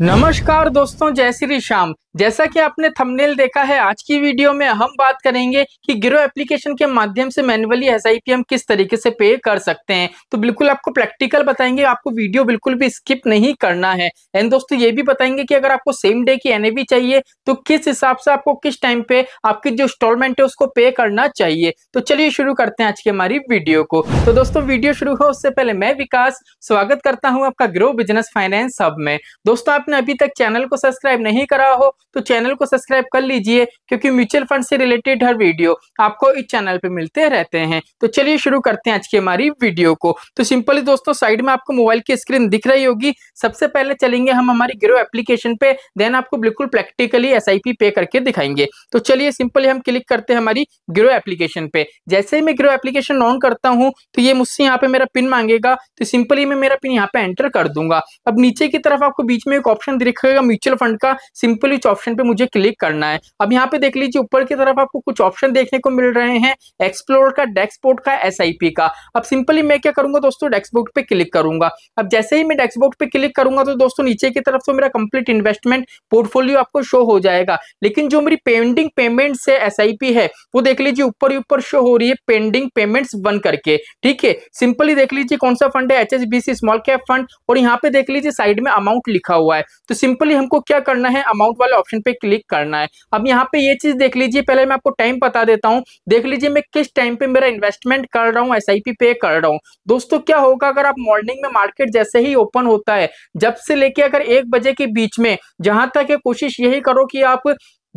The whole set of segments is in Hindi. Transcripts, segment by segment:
नमस्कार दोस्तों, जय श्री श्याम। जैसा कि आपने थंबनेल देखा है, आज की वीडियो में हम बात करेंगे कि गिरो एप्लीकेशन के माध्यम से मैन्युअली एसआईपी हम किस तरीके से पे कर सकते हैं। तो बिल्कुल आपको प्रैक्टिकल बताएंगे, आपको वीडियो बिल्कुल भी स्किप नहीं करना है। एंड दोस्तों ये भी बताएंगे कि अगर आपको सेम डे की एनएवी चाहिए तो किस हिसाब से आपको किस टाइम पे आपकी जो इंस्टॉलमेंट है उसको पे करना चाहिए। तो चलिए शुरू करते हैं आज की हमारी वीडियो को। तो दोस्तों वीडियो शुरू हो उससे पहले मैं विकास स्वागत करता हूँ आपका ग्रो बिजनेस फाइनेंस हब में। दोस्तों आपने अभी तक चैनल को सब्सक्राइब नहीं करा हो तो चैनल को सब्सक्राइब कर लीजिए, क्योंकि म्यूचुअल फंड से रिलेटेड हर वीडियो आपको इस चैनल पे मिलते रहते हैं। तो चलिए शुरू करते हैं आज की हमारी वीडियो को। तो सिंपली दोस्तों साइड में आपको मोबाइल की स्क्रीन दिख रही होगी। सबसे पहले चलेंगे हम हमारी ग्रो एप्लीकेशन पे, देन आपको बिल्कुल प्रैक्टिकली एसआईपी पे करके दिखाएंगे। तो चलिए सिंपली हम क्लिक करते हैं हमारी ग्रो एप्लीकेशन पे। जैसे ही मैं ग्रो एप्लीकेशन ऑन करता हूँ तो ये मुझसे यहाँ पे मेरा पिन मांगेगा, तो सिंपली मैं मेरा पिन यहाँ पे एंटर कर दूंगा। अब नीचे की तरफ आपको बीच में एक ऑप्शन दिखेगा म्यूचुअल फंड का, सिंपली इस ऑप्शन पे मुझे क्लिक करना है। अब यहाँ पे देख लीजिए ऊपर की तरफ आपको कुछ ऑप्शन देखने को मिल रहे हैं, एक्सप्लोर का, डैशबोर्ड का, एसआईपी का। अब सिंपली मैं क्या करूंगा दोस्तों, डैशबोर्ड पे क्लिक करूंगा। अब जैसे ही मैं डैशबोर्ड पे क्लिक करूंगा तो दोस्तों नीचे की तरफ से मेरा कंप्लीट इन्वेस्टमेंट पोर्टफोलियो आपको शो हो जाएगा। लेकिन जो मेरी पेंडिंग पेमेंट से एसआईपी है वो देख लीजिए ऊपर ऊपर शो हो रही है, पेंडिंग पेमेंट्स बन करके। ठीक है, सिंपली देख लीजिए कौन सा फंड है, एचएसबीसी स्मॉल कैप फंड, और यहाँ पे देख लीजिए साइड में अमाउंट लिखा हुआ है। तो सिंपली हमको क्या करना है, अमाउंट वाले ऑप्शन पे क्लिक करना है। अब यहाँ पे ये चीज देख लीजिए, पहले मैं आपको टाइम बता देता हूँ। देख लीजिए मैं किस टाइम पे मेरा इन्वेस्टमेंट कर रहा हूँ, एसआईपी पे कर रहा हूँ। दोस्तों क्या होगा, अगर आप मॉर्निंग में मार्केट जैसे ही ओपन होता है, जब से लेके अगर 1 बजे के बीच में, जहां तक है कोशिश यही करो कि आप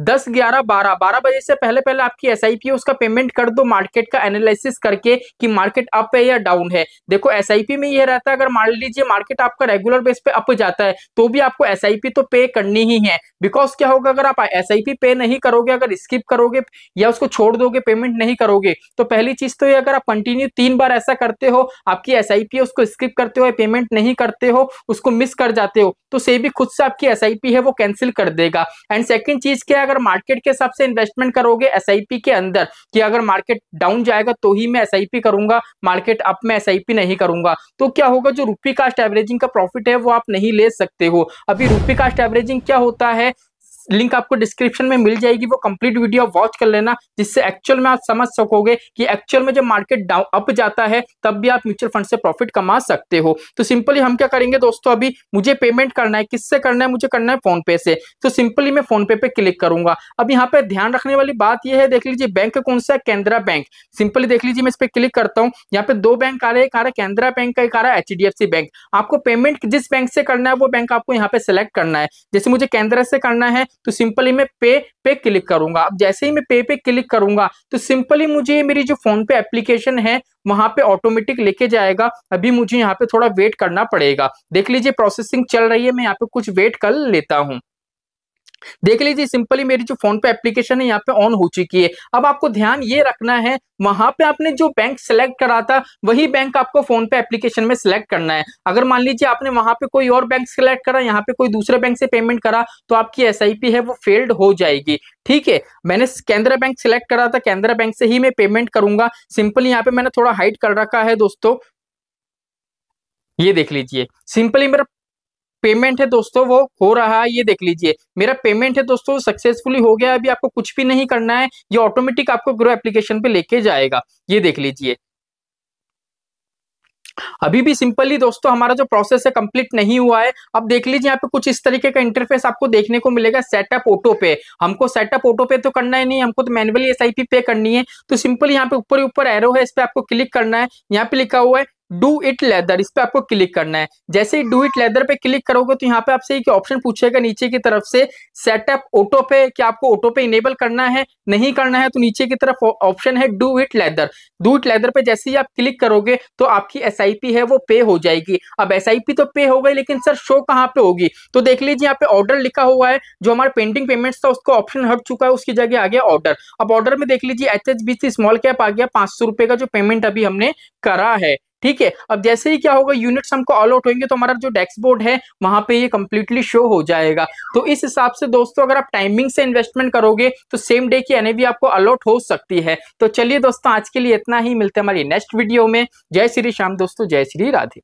10, 11, 12 बजे से पहले आपकी एसआईपी उसका पेमेंट कर दो, मार्केट का एनालिसिस करके कि मार्केट अप है या डाउन है। देखो एसआईपी में ये रहता है, अगर मान लीजिए मार्केट आपका रेगुलर बेस पे अप जाता है तो भी आपको एसआईपी तो पे करनी ही है। बिकॉज क्या होगा, अगर आप एसआईपी पे नहीं करोगे, अगर स्किप करोगे या उसको छोड़ दोगे, पेमेंट नहीं करोगे, तो पहली चीज तो ये, अगर आप कंटिन्यू 3 बार ऐसा करते हो, आपकी एसआईपी उसको स्किप करते हो, पेमेंट नहीं करते हो, उसको मिस कर जाते हो, तो सेबी खुद से आपकी एसआईपी है वो कैंसिल कर देगा। एंड सेकेंड चीज क्या, अगर मार्केट के हिसाब से इन्वेस्टमेंट करोगे एसआईपी के अंदर कि अगर मार्केट डाउन जाएगा तो ही मैं एसआईपी करूंगा, मार्केट अप में एसआईपी नहीं करूंगा, तो क्या होगा, जो रुपी कास्ट एवरेजिंग का प्रॉफिट है वो आप नहीं ले सकते हो। अभी रुपी कास्ट एवरेजिंग क्या होता है, लिंक आपको डिस्क्रिप्शन में मिल जाएगी, वो कंप्लीट वीडियो आप वॉच कर लेना, जिससे एक्चुअल में आप समझ सकोगे कि एक्चुअल में जब मार्केट डाउन अप जाता है तब भी आप म्यूचुअल फंड से प्रॉफिट कमा सकते हो। तो सिंपली हम क्या करेंगे दोस्तों, अभी मुझे पेमेंट करना है, किससे करना है, मुझे करना है फोनपे से। तो सिंपली मैं फोनपे पे क्लिक करूंगा। अब यहाँ पे ध्यान रखने वाली बात यह है, देख लीजिए बैंक कौन सा है, कैनरा बैंक। सिंपली देख लीजिए मैं इस पर क्लिक करता हूँ, यहाँ पे 2 बैंक आ रहे हैं, एक आ रहा है कैनरा बैंक का, एक आ रहा है HDFC बैंक। आपको पेमेंट जिस बैंक से करना है वो बैंक आपको यहाँ पे सिलेक्ट करना है। जैसे मुझे कैनरा से करना है तो सिंपली मैं पे पे क्लिक करूंगा। अब जैसे ही मैं पे पे क्लिक करूंगा तो सिंपली मुझे मेरी जो फोन पे एप्लीकेशन है वहां पे ऑटोमेटिक लेके जाएगा। अभी मुझे यहाँ पे थोड़ा वेट करना पड़ेगा, देख लीजिए प्रोसेसिंग चल रही है, मैं यहाँ पे कुछ वेट कर लेता हूँ। देख लीजिए सिंपली मेरी जो फोन पे एप्लीकेशन है यहाँ पे ऑन हो चुकी है। अब आपको ध्यान ये रखना है, वहां पे आपने जो बैंक सेलेक्ट करा था वही बैंक आपको फोन पे एप्लीकेशन में सिलेक्ट करना है। अगर मान लीजिए आपने वहां पे कोई और बैंक सेलेक्ट करा, यहाँ पे कोई दूसरे बैंक से पेमेंट करा, तो आपकी एसआईपी है वो फेल्ड हो जाएगी। ठीक है, मैंने कैनरा बैंक सेलेक्ट करा था, कैनरा बैंक से ही मैं पेमेंट करूंगा। सिंपली यहाँ पे मैंने थोड़ा हाइड कर रखा है दोस्तों, ये देख लीजिए सिंपली मेरा पेमेंट है दोस्तों वो हो रहा है। ये देख लीजिए मेरा पेमेंट है दोस्तों सक्सेसफुली हो गया। अभी आपको कुछ भी नहीं करना है, ये ऑटोमेटिक आपको ग्रो एप्लीकेशन पे लेके जाएगा। ये देख लीजिए अभी भी सिंपली दोस्तों हमारा जो प्रोसेस है कंप्लीट नहीं हुआ है। अब देख लीजिए यहाँ पे कुछ इस तरीके का इंटरफेस आपको देखने को मिलेगा, सेटअप ऑटो पे। हमको सेटअप ऑटो पे तो करना ही नहीं, हमको तो मैन्युअली एसआईपी पे करनी है। तो सिंपली यहाँ पे ऊपर ऊपर एरो है, इस पर आपको क्लिक करना है। यहाँ पे लिखा हुआ है डू इट लेदर, इस पे आपको क्लिक करना है। जैसे ही डू इट लेदर पे क्लिक करोगे तो यहाँ पे आपसे एक ऑप्शन पूछेगा नीचे की तरफ से, सेटअप ऑटो पे, कि आपको ऑटो पे इनेबल करना है नहीं करना है। तो नीचे की तरफ ऑप्शन है do it later, do it later पे जैसे ही आप क्लिक करोगे तो आपकी एसआईपी है वो पे हो जाएगी। अब एसआईपी तो पे हो गई, लेकिन सर शो कहाँ पे होगी, तो देख लीजिए यहाँ पे ऑर्डर लिखा हुआ है। जो हमारा पेंडिंग पेमेंट्स था उसका ऑप्शन हट चुका है, उसकी जगह आ गया ऑर्डर। अब ऑर्डर में देख लीजिए HSBC स्मॉल कैप आ गया, 500 रुपए का जो पेमेंट अभी हमने करा है। ठीक है, अब जैसे ही क्या होगा, यूनिट्स हमको ऑल आउट होंगे तो हमारा जो डैशबोर्ड है वहां पे ये कंप्लीटली शो हो जाएगा। तो इस हिसाब से दोस्तों अगर आप टाइमिंग से इन्वेस्टमेंट करोगे तो सेम डे की एनएवी आपको अलॉट हो सकती है। तो चलिए दोस्तों आज के लिए इतना ही, मिलते हैं हमारी नेक्स्ट वीडियो में। जय श्री श्याम दोस्तों, जय श्री राधे।